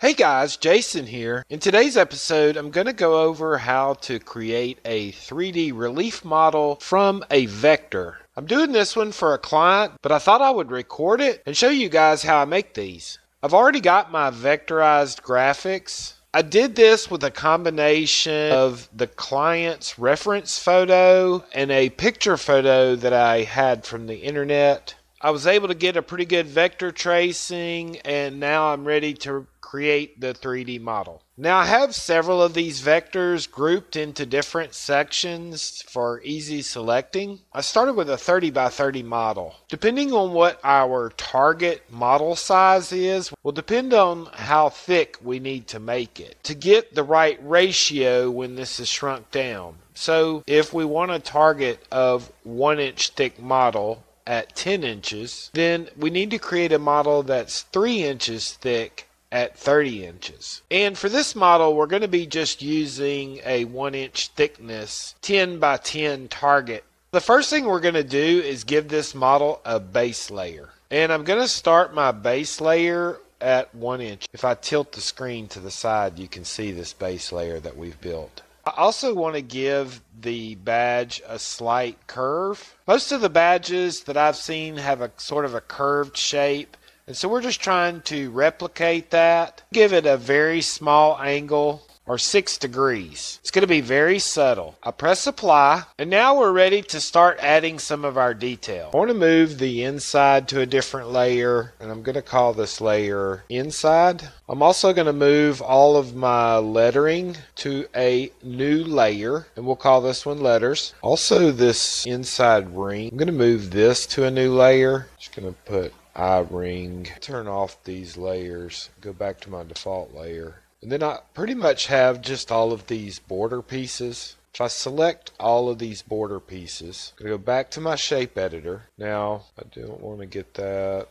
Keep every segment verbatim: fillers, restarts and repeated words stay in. Hey guys, Jason here. In today's episode, I'm going to go over how to create a three D relief model from a vector. I'm doing this one for a client, but I thought I would record it and show you guys how I make these. I've already got my vectorized graphics. I did this with a combination of the client's reference photo and a picture photo that I had from the internet. I was able to get a pretty good vector tracing, and now I'm ready to create the three D model. Now I have several of these vectors grouped into different sections for easy selecting. I started with a thirty by thirty model. Depending on what our target model size is will depend on how thick we need to make it to get the right ratio when this is shrunk down. So if we want a target of one inch thick model at ten inches, then we need to create a model that's three inches thick at thirty inches. And for this model, we're going to be just using a one inch thickness ten by ten target. The first thing we're going to do is give this model a base layer. And I'm going to start my base layer at one inch. If I tilt the screen to the side, you can see this base layer that we've built. I also want to give the badge a slight curve. Most of the badges that I've seen have a sort of a curved shape, and so we're just trying to replicate that. Give it a very small angle, or six degrees. It's going to be very subtle. I press apply, and now we're ready to start adding some of our detail. I want to move the inside to a different layer, and I'm going to call this layer inside. I'm also going to move all of my lettering to a new layer, and we'll call this one letters. Also this inside ring, I'm going to move this to a new layer. Just going to put I ring. Turn off these layers, go back to my default layer. And then I pretty much have just all of these border pieces. If I select all of these border pieces, I'm going to go back to my shape editor. Now, I don't want to get that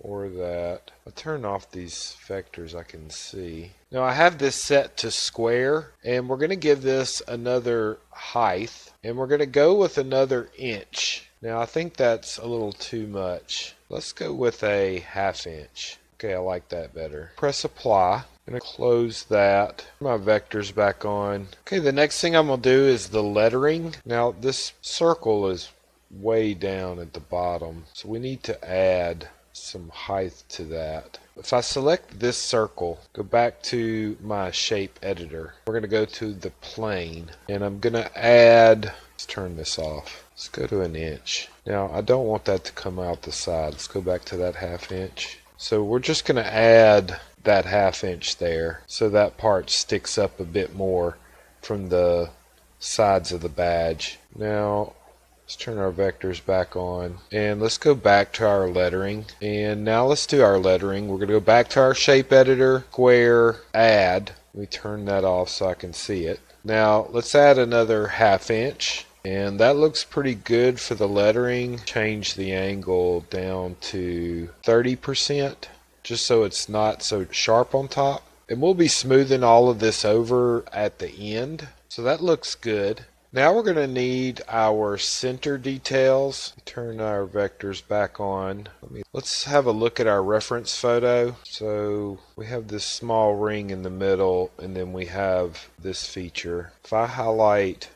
or that. I turn off these vectors I can see. Now I have this set to square, and we're going to give this another height, and we're going to go with another inch. Now I think that's a little too much. Let's go with a half inch. Okay, I like that better. Press apply. I'm going to close that. My vector's back on. Okay, the next thing I'm going to do is the lettering. Now this circle is way down at the bottom, so we need to add some height to that. If I select this circle, go back to my shape editor. We're going to go to the plane, and I'm going to add, let's turn this off. Let's go to an inch. Now I don't want that to come out the side. Let's go back to that half inch. So we're just going to add that half inch there so that part sticks up a bit more from the sides of the badge. Now let's turn our vectors back on, and let's go back to our lettering. And now let's do our lettering. We're going to go back to our shape editor, square, add. Let me turn that off so I can see it. Now let's add another half inch. And that looks pretty good for the lettering. Change the angle down to thirty percent just so it's not so sharp on top. And we'll be smoothing all of this over at the end. So that looks good. Now we're going to need our center details. Turn our vectors back on. Let me, let's have a look at our reference photo. So we have this small ring in the middle, and then we have this feature. If I highlight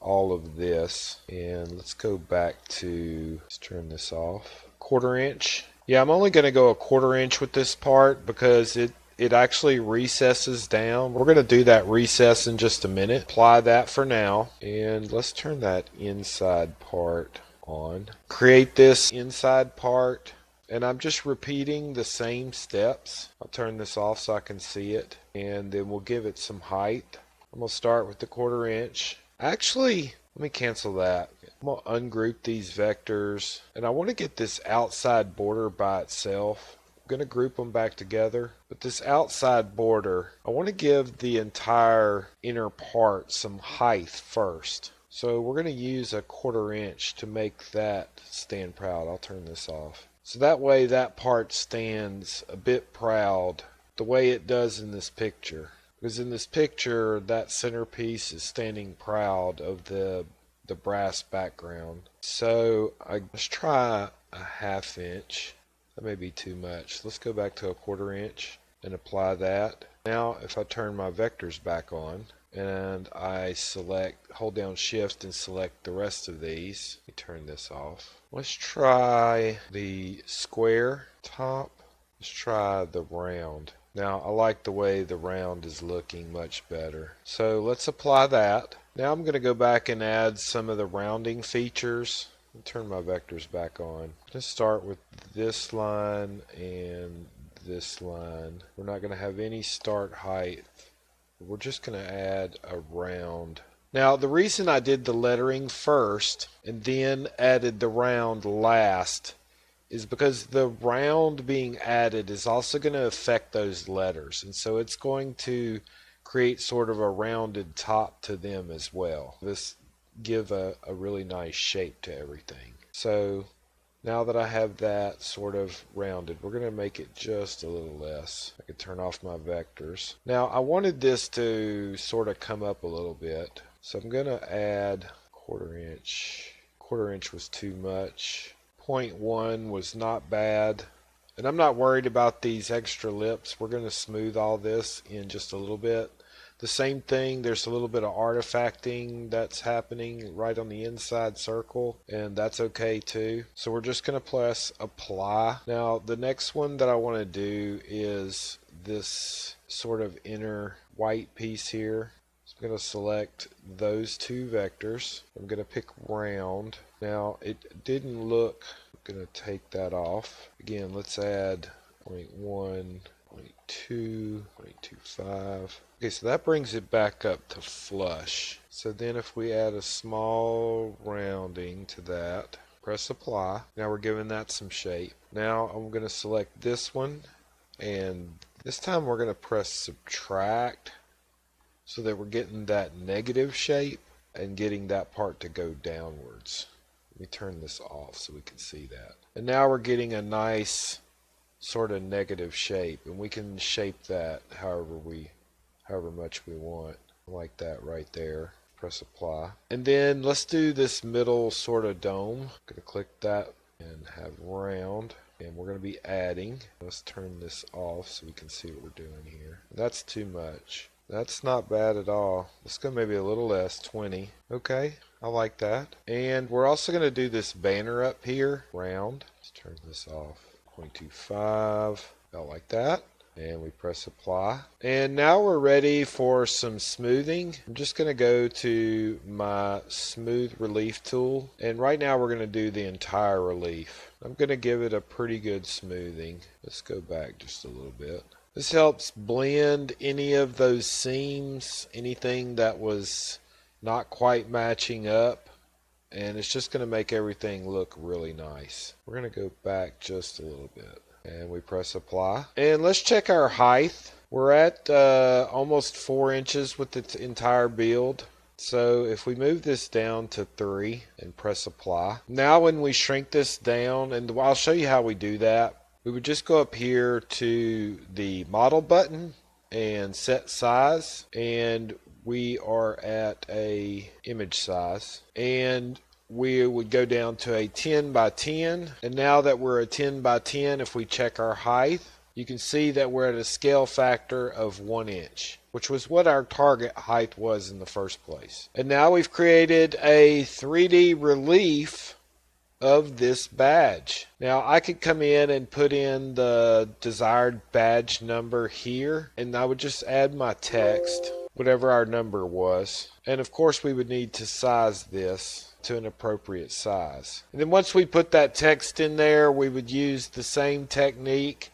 all of this, and let's go back to, let's turn this off, quarter inch. Yeah, I'm only going to go a quarter inch with this part because it it actually recesses down. We're going to do that recess in just a minute. Apply that for now, and let's turn that inside part on. Create this inside part, and I'm just repeating the same steps. I'll turn this off so I can see it, and then we'll give it some height. I'm going to start with the quarter inch. Actually, let me cancel that. I'm going to ungroup these vectors, and I want to get this outside border by itself. I'm going to group them back together. But this outside border, I want to give the entire inner part some height first. So we're going to use a quarter inch to make that stand proud. I'll turn this off. So that way that part stands a bit proud the way it does in this picture. Because in this picture, that centerpiece is standing proud of the the brass background. So I, let's try a half inch. That may be too much. Let's go back to a quarter inch. and apply that. Now if I turn my vectors back on and I select, hold down shift and select the rest of these. Let me turn this off. Let's try the square top. Let's try the round. Now I like the way the round is looking much better. So let's apply that. Now I'm going to go back and add some of the rounding features. I'll turn my vectors back on. Let's start with this line and this line. We're not going to have any start height. We're just going to add a round. Now the reason I did the lettering first and then added the round last is because the round being added is also going to affect those letters, and so it's going to create sort of a rounded top to them as well. This give a, a really nice shape to everything. So now that I have that sort of rounded, we're going to make it just a little less. I could turn off my vectors. Now I wanted this to sort of come up a little bit, so I'm going to add quarter inch. Quarter inch was too much. zero point one was not bad. And I'm not worried about these extra lips. We're going to smooth all this in just a little bit. The same thing, there's a little bit of artifacting that's happening right on the inside circle, and that's okay too. So we're just going to press apply. Now the next one that I want to do is this sort of inner white piece here. So I'm going to select those two vectors. I'm going to pick round. Now it didn't look, I'm going to take that off. Again, let's add zero point one. zero point two, zero point two five. Okay, so that brings it back up to flush. So then if we add a small rounding to that, press apply. Now we're giving that some shape. Now I'm going to select this one, and this time we're going to press subtract so that we're getting that negative shape and getting that part to go downwards. Let me turn this off so we can see that. And now we're getting a nice sort of negative shape, and we can shape that however we however much we want, like that right there. Press apply, and then let's do this middle sort of dome. I'm gonna click that and have round, and we're gonna be adding. Let's turn this off so we can see what we're doing here. That's too much. That's not bad at all. Let's go maybe a little less, twenty. Okay, I like that. And we're also gonna do this banner up here round. Let's turn this off. zero point two five, about like that, and we press apply. And now we're ready for some smoothing. I'm just going to go to my smooth relief tool, and right now we're going to do the entire relief. I'm going to give it a pretty good smoothing. Let's go back just a little bit. This helps blend any of those seams, anything that was not quite matching up. And it's just going to make everything look really nice. We're going to go back just a little bit, and we press apply. And let's check our height. We're at uh, almost four inches with the entire build. So if we move this down to three and press apply. Now when we shrink this down, and I'll show you how we do that, we would just go up here to the model button and set size, and we are at a image size, and we would go down to a ten by ten. And now that we're a ten by ten, if we check our height, you can see that we're at a scale factor of one inch, which was what our target height was in the first place. And now we've created a three D relief of this badge. Now I could come in and put in the desired badge number here, and I would just add my text, whatever our number was, and of course we would need to size this to an appropriate size. And then once we put that text in there, we would use the same technique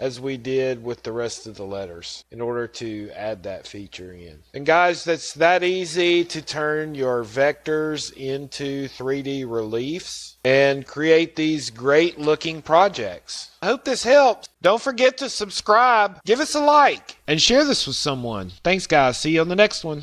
as we did with the rest of the letters in order to add that feature in. And guys, that's that easy to turn your vectors into three D reliefs and create these great looking projects. I hope this helps. Don't forget to subscribe, give us a like, and share this with someone. Thanks guys, see you on the next one.